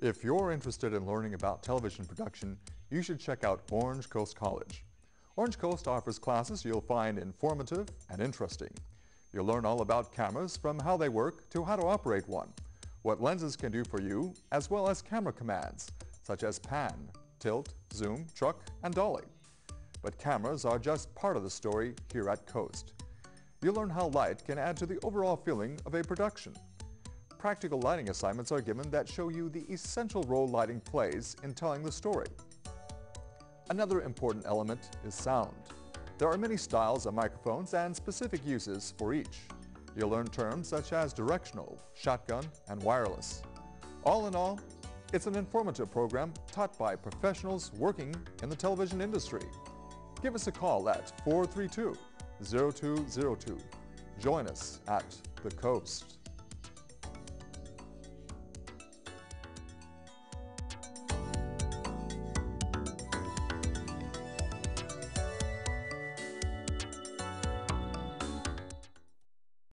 If you're interested in learning about television production, you should check out Orange Coast College. Orange Coast offers classes you'll find informative and interesting. You'll learn all about cameras, from how they work to how to operate one, what lenses can do for you, as well as camera commands, such as pan, tilt, zoom, truck, and dolly. But cameras are just part of the story here at Coast. You'll learn how light can add to the overall feeling of a production. Practical lighting assignments are given that show you the essential role lighting plays in telling the story. Another important element is sound. There are many styles of microphones and specific uses for each. You'll learn terms such as directional, shotgun, and wireless. All in all, it's an informative program taught by professionals working in the television industry. Give us a call at 432-0202. Join us at the Coast.